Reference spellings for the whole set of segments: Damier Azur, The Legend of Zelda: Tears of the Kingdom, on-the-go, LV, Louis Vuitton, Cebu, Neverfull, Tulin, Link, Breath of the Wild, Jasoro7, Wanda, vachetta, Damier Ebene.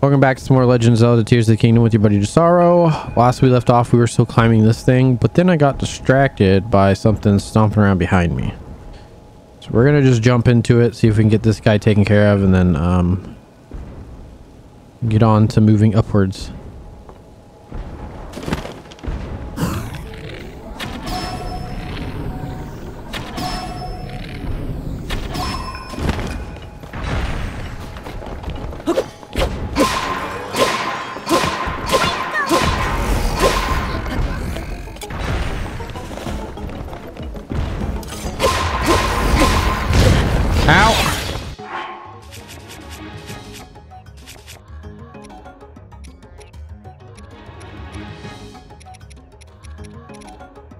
Welcome back to some more Legend of Zelda Tears of the Kingdom with your buddy Jasoro. Last we left off, we were still climbing this thing, but then I got distracted by something stomping around behind me. So we're going to just jump into it, see if we can get this guy taken care of, and then get on to moving upwards.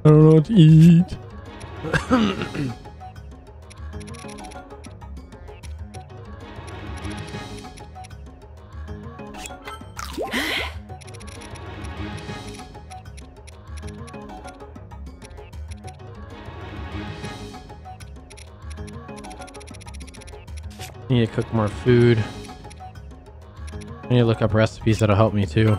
I don't know what to eat. I need to cook more food. I need to look up recipes that'll help me too.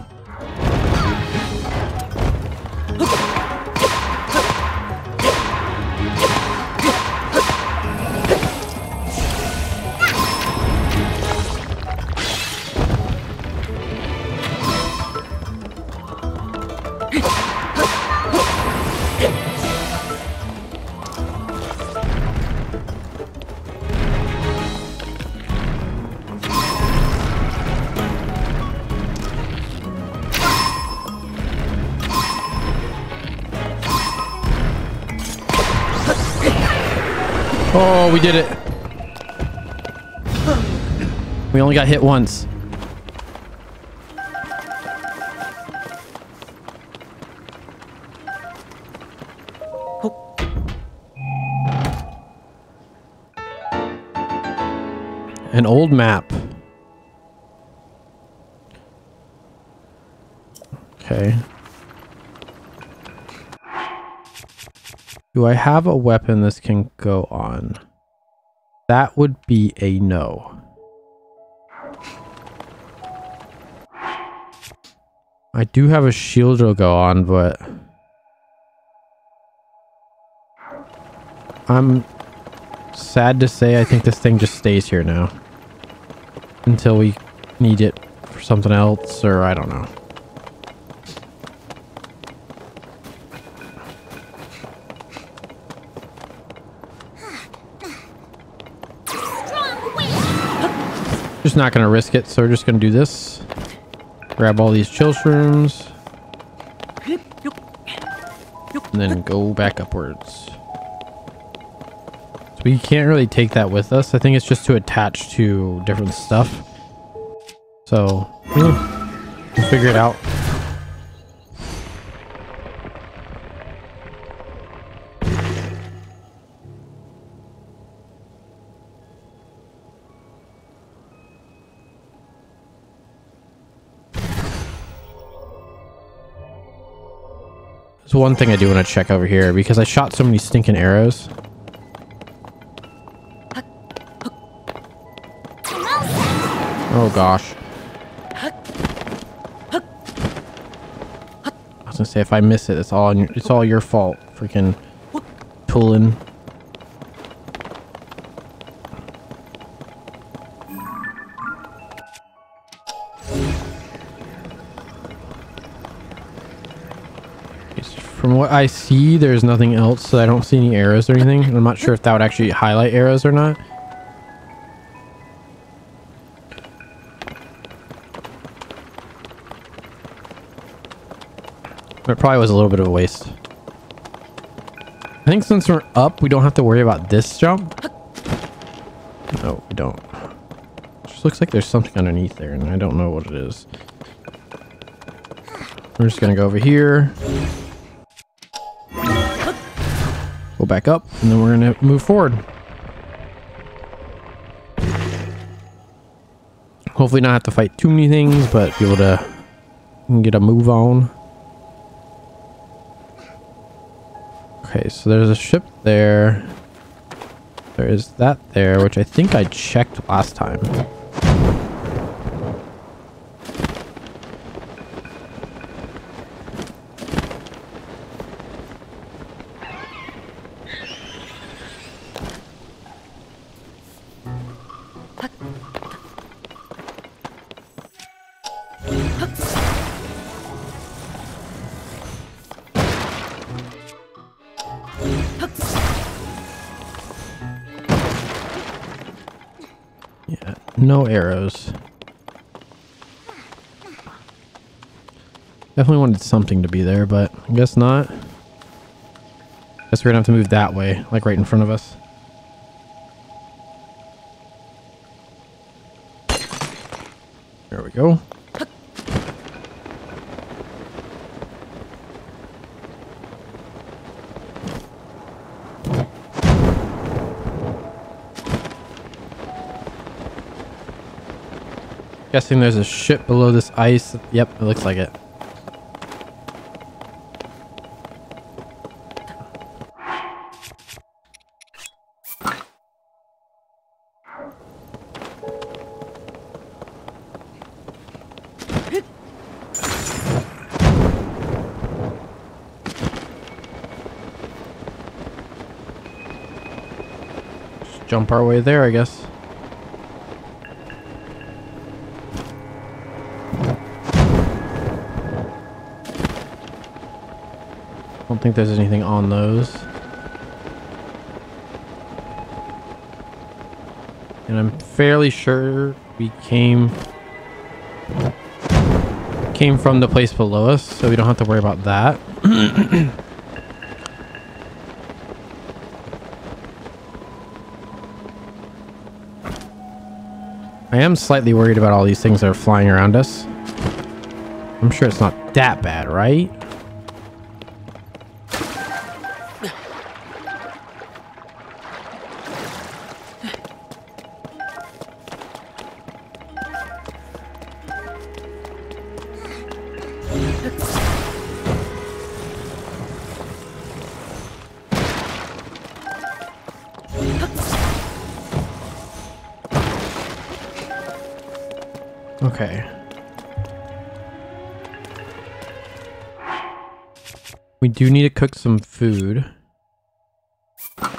Oh, we did it. We only got hit once. Oh. An old map. Okay. Do I have a weapon this can go on? That would be a no. I do have a shield that'll go on, but I'm sad to say I think this thing just stays here now until we need it for something else, or I don't know. Just not going to risk it, so we're just going to do this. Grab all these chill shrooms. And then go back upwards. So we can't really take that with us. I think it's just to attach to different stuff. So, we'll figure it out. So one thing I do want to check over here, because I shot so many stinking arrows. Oh gosh. I was gonna say, if I miss it, it's all your fault, freaking Tulin. From what I see, there's nothing else, so I don't see any arrows or anything. And I'm not sure if that would actually highlight arrows or not. But it probably was a little bit of a waste. I think since we're up, we don't have to worry about this jump. No, we don't. It just looks like there's something underneath there, and I don't know what it is. We're just gonna go over here. Go back up, and then we're going to move forward. Hopefully not have to fight too many things, but be able to get a move on. Okay, so there's a ship there. There is that there, which I think I checked last time. Yeah, no arrows. Definitely wanted something to be there, but I guess not. Guess we're gonna have to move that way, like right in front of us. There we go. Guessing there's a ship below this ice. Yep, it looks like it. Jump our way there, I guess. Don't think there's anything on those. And I'm fairly sure we came from the place below us, so we don't have to worry about that. I am slightly worried about all these things that are flying around us. I'm sure it's not that bad, right? Okay. We do need to cook some food. Okay,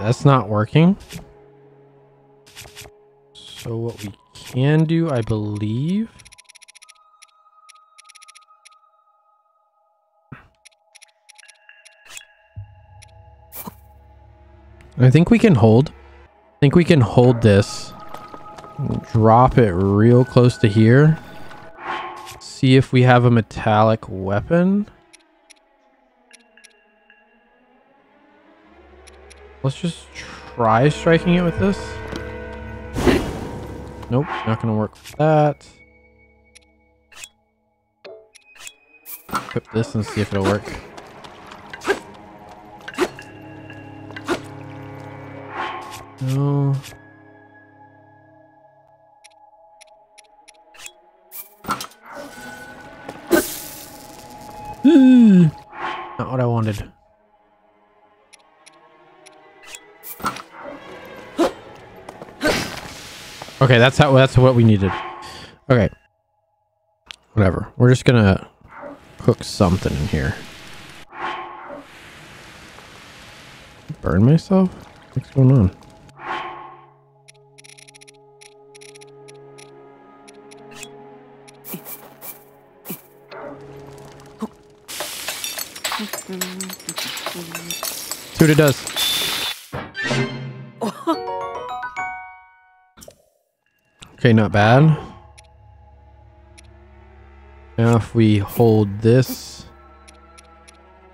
that's not working. So what we can do, I believe... I think we can hold. I think we can hold this. Drop it real close to here. See if we have a metallic weapon. Let's just try striking it with this. Nope, not gonna work with that. Equip this and see if it'll work. No. Not what I wanted. Okay, that's what we needed. Okay. Whatever. We're just gonna cook something in here. Burn myself? What's going on? See what it does. Okay, not bad. Now if we hold this,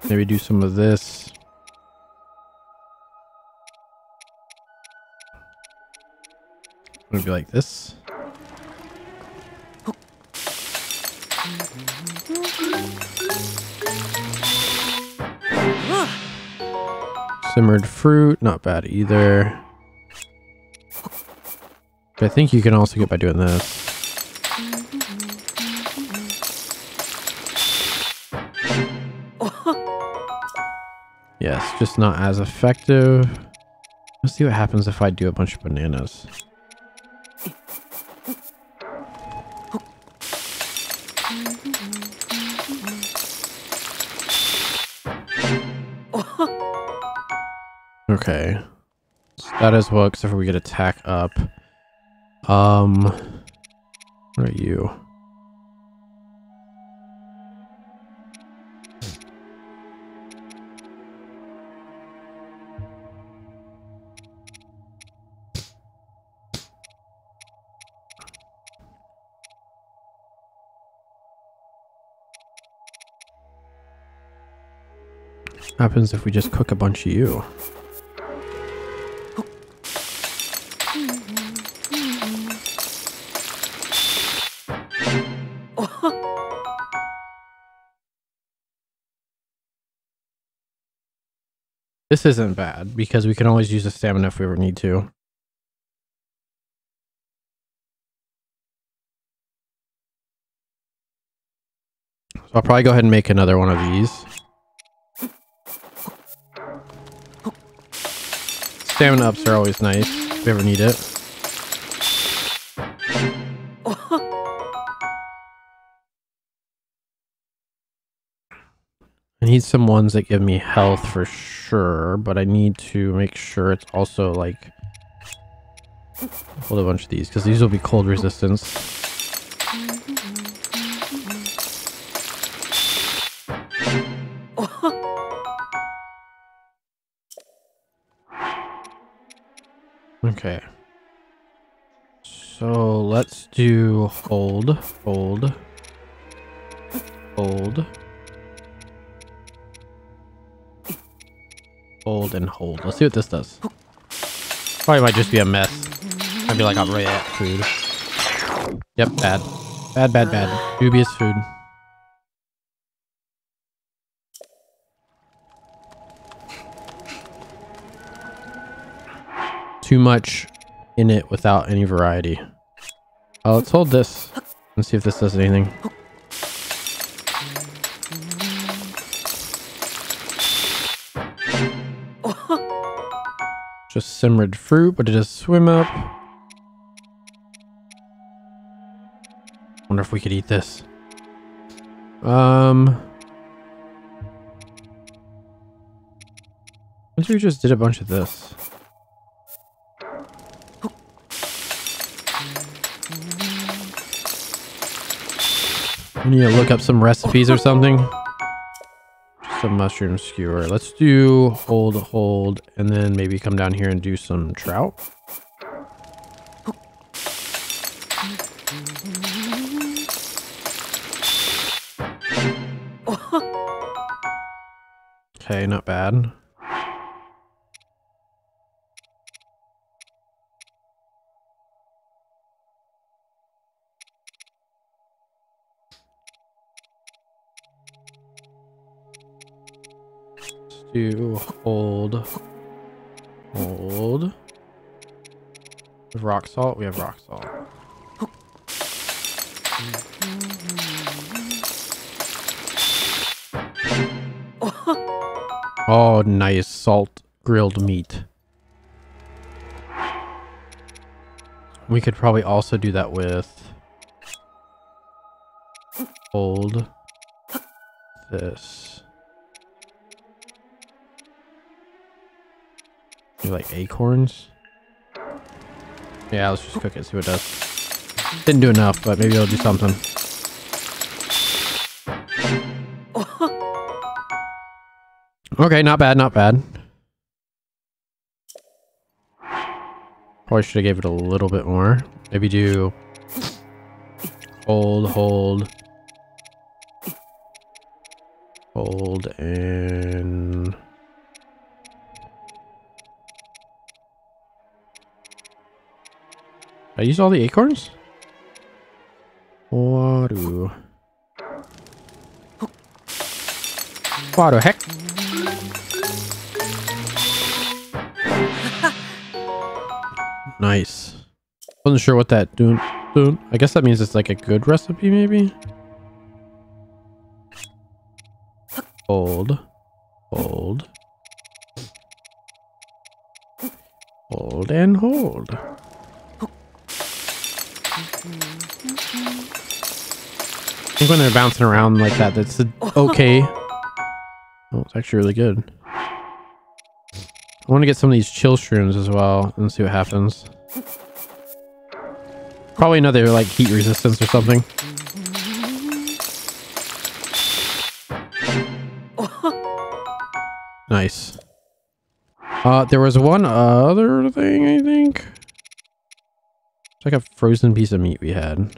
maybe do some of this. It'll be like this. Simmered fruit, not bad either. I think you can also get by doing this. Yes, just not as effective. Let's see what happens if I do a bunch of bananas. Okay. So that as well, except for we get attack up. What are you? Happens if we just cook a bunch of you. This isn't bad because we can always use the stamina if we ever need to. So I'll probably go ahead and make another one of these. Stamina ups are always nice if you ever need it. I need some ones that give me health for sure, but I need to make sure it's also like... hold a bunch of these, because these will be cold resistance. Okay, so let's do hold, let's see what this does. Probably might just be a mess. Might be like a rat food. Yep, bad. Dubious food. Too much in it without any variety. Oh, let's hold this and see if this does anything. Just simmered fruit, but it does swim up. Wonder if we could eat this. What if we just did a bunch of this? I need to look up some recipes or something. Some mushroom skewer. Let's do hold, and then maybe come down here and do some trout. Okay, not bad. Do hold. Rock salt. We have rock salt. Oh, nice salt grilled meat. We could probably also do that with hold this. Do like acorns? Yeah, let's just cook it, see what it does. Didn't do enough, but maybe it'll do something. Okay, not bad. Probably should have gave it a little bit more. Maybe do hold and I used all the acorns? What the heck? Nice. Wasn't sure what that doing. I guess that means it's like a good recipe, maybe? Hold and hold. I think when they're bouncing around like that, that's okay. Oh, it's actually really good. I want to get some of these chill shrooms as well and see what happens. Probably another like heat resistance or something. Nice. There was one other thing, I think. It's like a frozen piece of meat we had.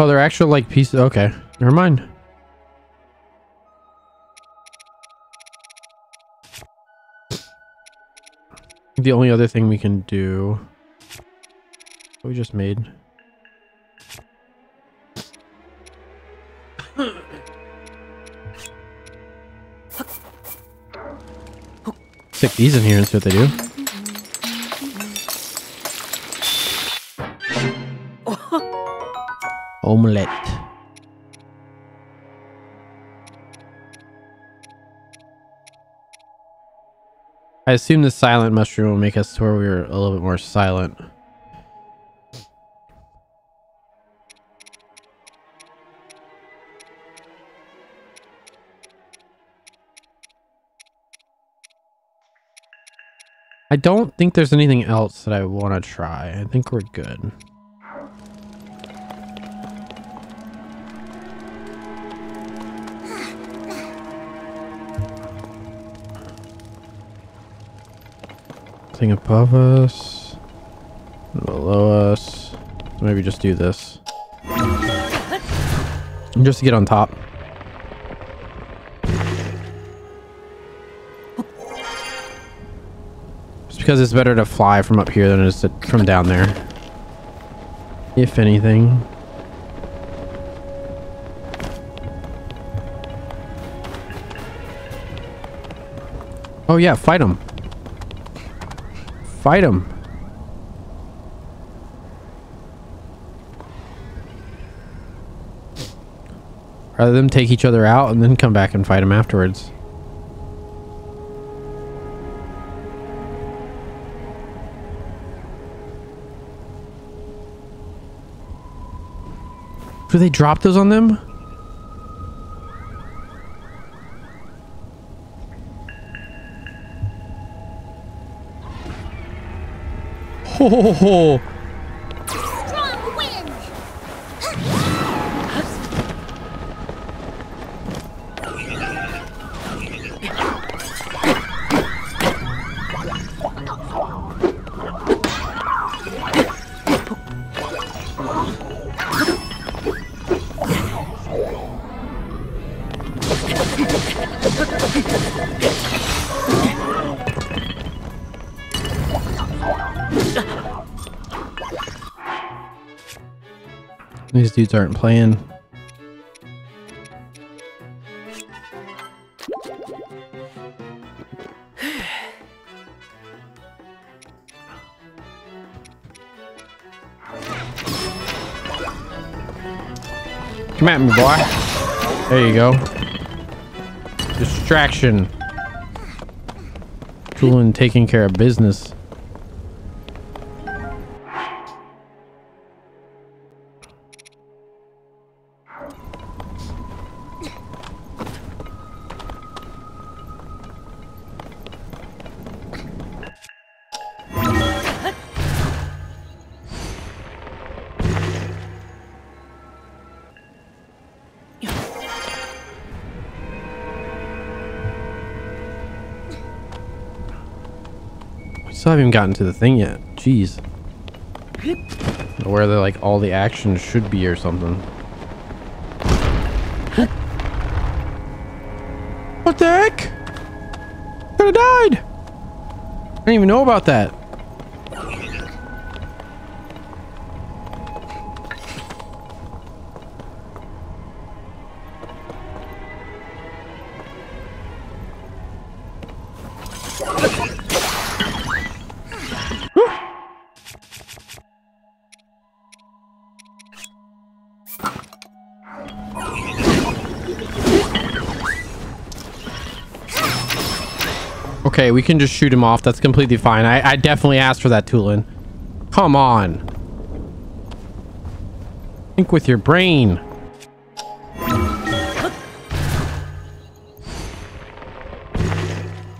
Oh, they're actual, like, pieces. Okay. Never mind. The only other thing we can do... What we just made. Stick these in here and see what they do. Omelette. I assume the silent mushroom will make us to where we are a little bit more silent. I don't think there's anything else that I want to try. I think we're good. Nothing above us, below us. Maybe just do this just to get on top. Just because it's better to fly from up here than it is to, from down there, if anything. Oh yeah, fight them. Fight him. Rather than take each other out and then come back and fight him afterwards. Do they drop those on them? Ho, ho, ho. Strong wind. These dudes aren't playing. Come at me, boy. There you go. Distraction. Tulin taking care of business. I haven't even gotten to the thing yet. Jeez. Where the like all the action should be or something. What the heck? Could have died. I didn't even know about that. okay. We can just shoot him off. That's completely fine. I definitely asked for that, Tulin. Come on. Think with your brain.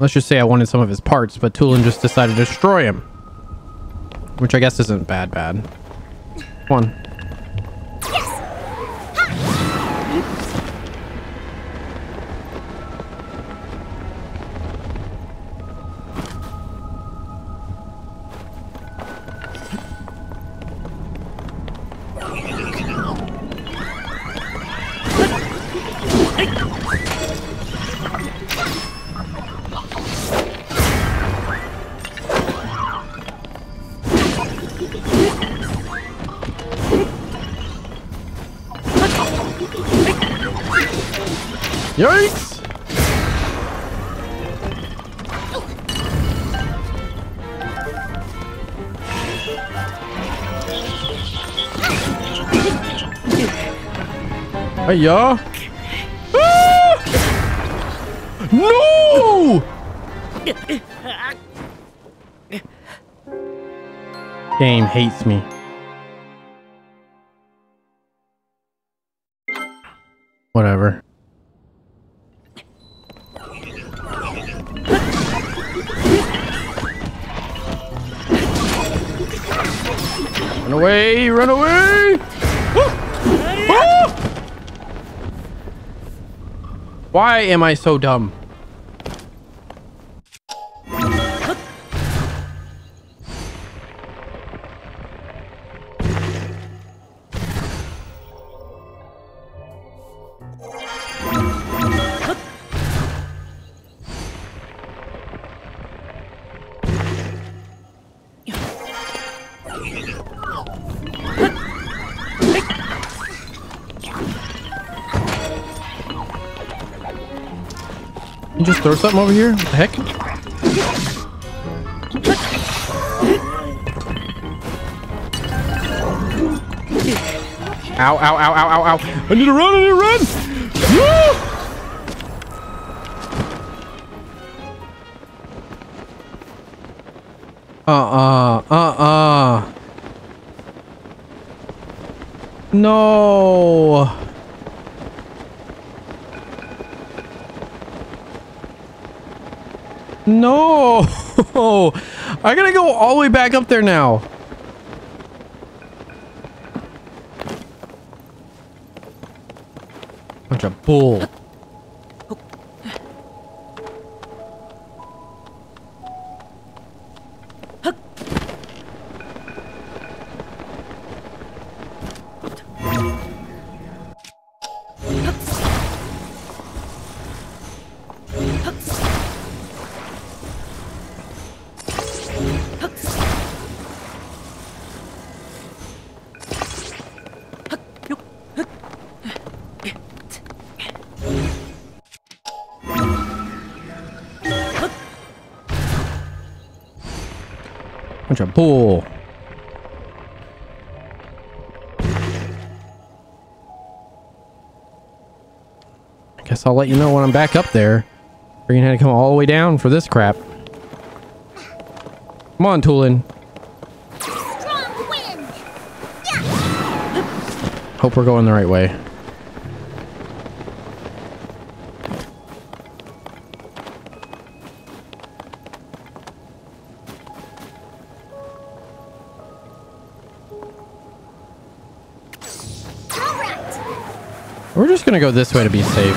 Let's just say I wanted some of his parts, but Tulin just decided to destroy him. Which I guess isn't bad. Come on. Yikes! Hey, y'all! Ah! No! Game hates me. Whatever. Run away! Run away! Ah! Ah! Why am I so dumb? Just throw something over here? What the heck? Ow, ow, ow, ow, ow, ow. I need to run, I need to run! Woo! No! No, I gotta go all the way back up there now. Bunch of bull. Bunch of bull. I guess I'll let you know when I'm back up there. We're gonna have to come all the way down for this crap. Come on, Tulin. Strong wind. Yeah. Hope we're going the right way. We're just gonna go this way to be safe.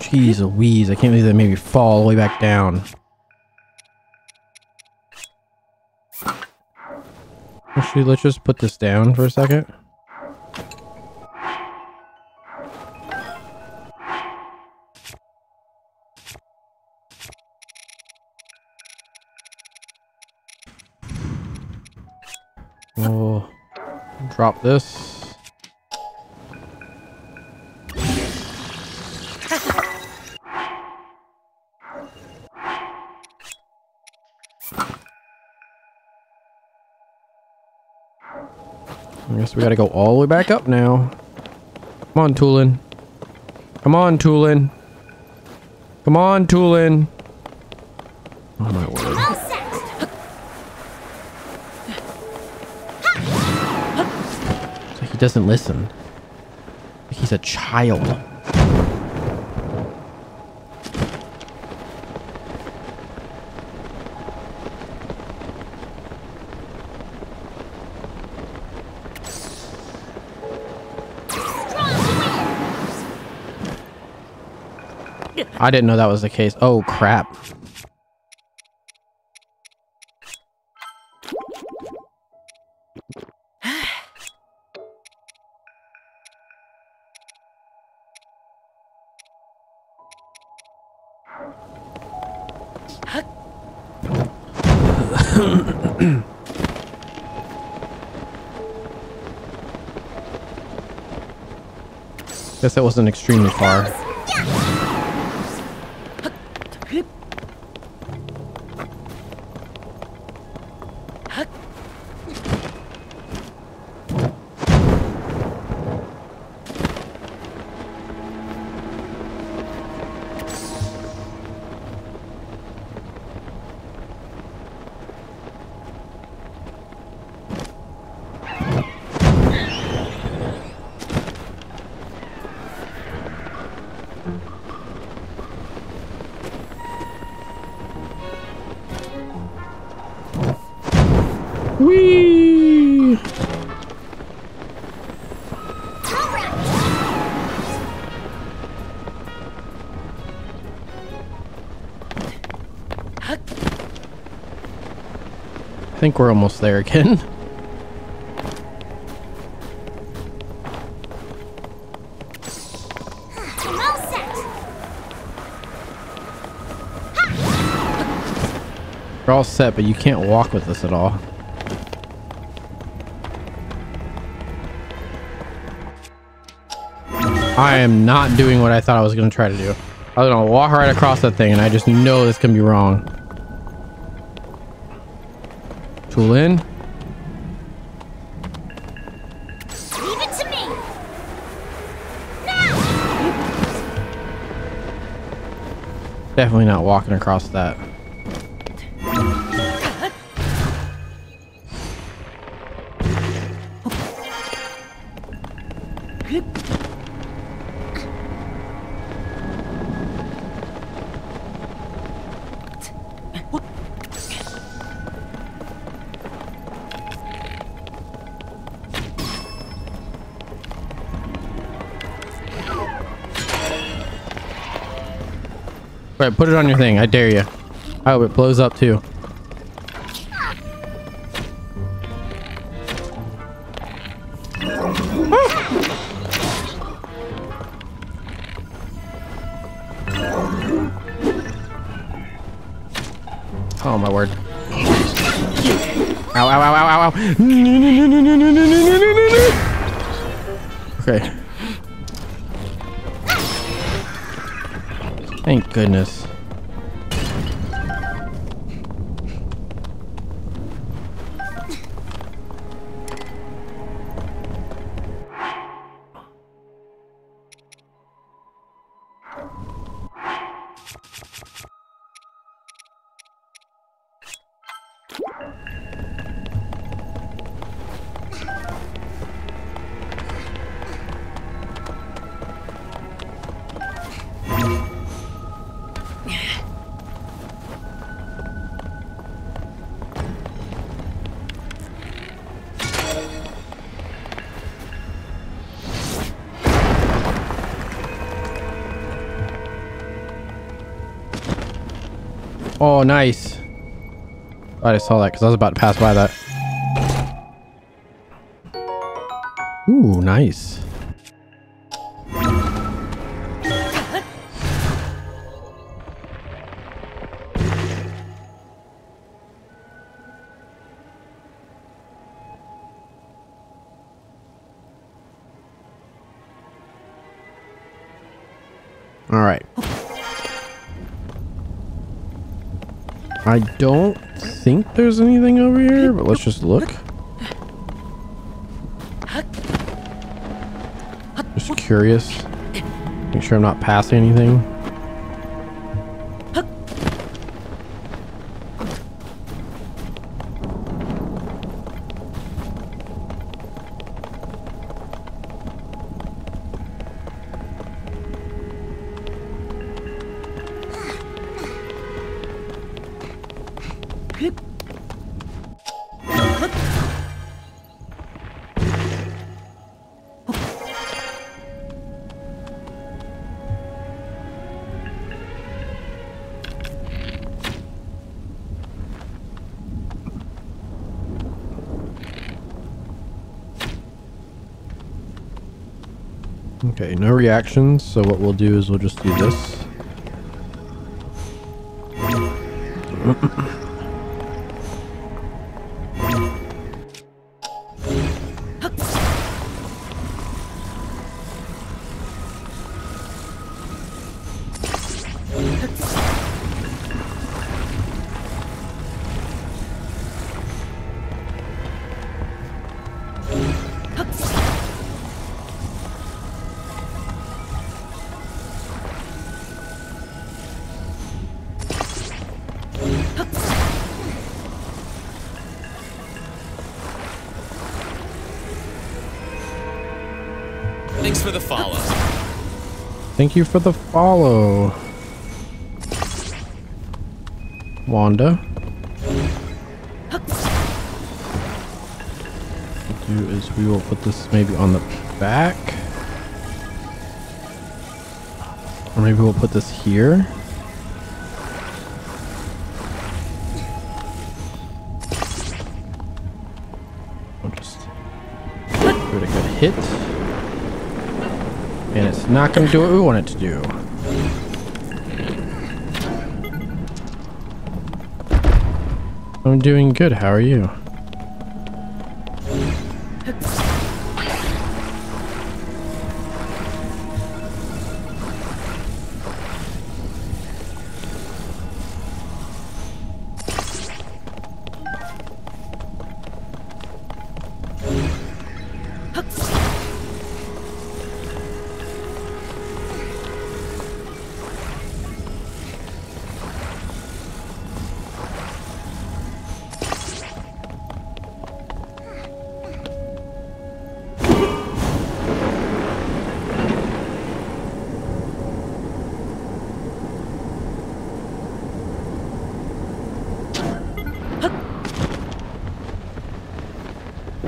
Jeez Louise, I can't believe that made me fall all the way back down. Actually, let's just put this down for a second. We'll drop this. I guess we gotta go all the way back up now. Come Come on, Tulin. Come on, Tulin. Come on, Tulin. Oh my word. It's like he doesn't listen. Like he's a child. I didn't know that was the case. Oh, crap. Guess that wasn't extremely far. I think we're almost there again. We're all set, but you can't walk with us at all. I am not doing what I thought I was going to try to do. I was going to walk right across that thing, and I just know this can be wrong. Tulin. Leave it to me. Now. Definitely not walking across that. Alright, put it on your thing. I dare you. I hope it blows up too. Oh my word. Ow, ow, ow, ow, ow, ow. Okay. Thank goodness. Oh, nice. Glad I saw that because I was about to pass by that. Ooh, nice. All right. I don't think there's anything over here, but let's just look. Just curious. Make sure I'm not passing anything. Okay, no reactions, so what we'll do is we'll just do this. Thanks for the follow. Thank you for the follow, Wanda. What we'll do is we will put this maybe on the back, or maybe we'll put this here. We'll just give it a good hit. And it's not going to do what we want it to do. I'm doing good. How are you?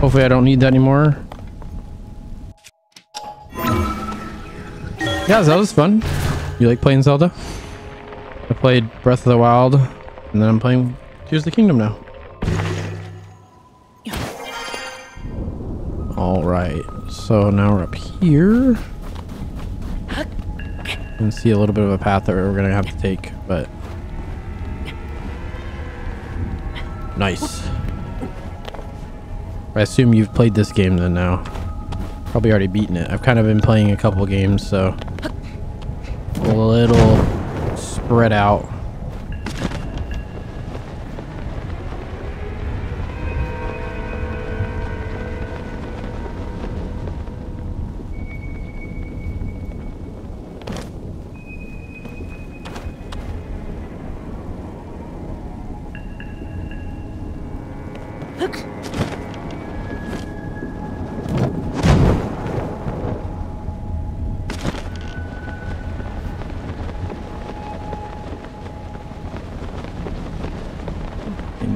Hopefully I don't need that anymore. Yeah, Zelda's fun. You like playing Zelda? I played Breath of the Wild, and then I'm playing Tears of the Kingdom now. Alright, so now we're up here. You can see a little bit of a path that we're going to have to take, but... Nice. I assume you've played this game then now. Probably already beaten it. I've kind of been playing a couple games, so a little spread out.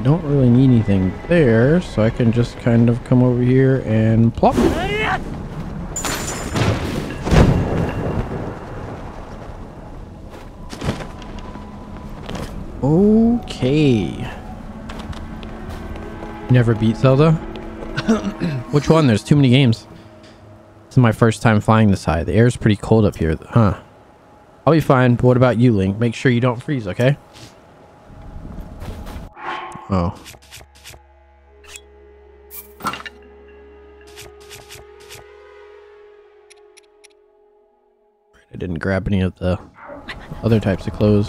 Don't really need anything there, so I can just kind of come over here and plop. Okay. Never beat Zelda? Which one? There's too many games. This is my first time flying this high. The air's pretty cold up here, huh? I'll be fine, but what about you, Link? Make sure you don't freeze, okay? Oh. I didn't grab any of the other types of clothes.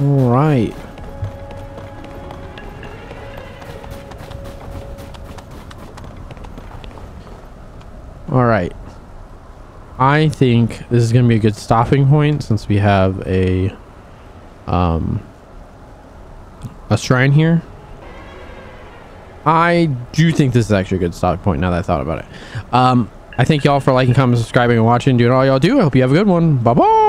All right. All right. I think this is going to be a good stopping point since we have a shrine here. I do think this is actually a good stopping point now that I thought about it. I thank y'all for liking, commenting, subscribing, and watching. Doing all y'all do. I hope you have a good one. Bye-bye.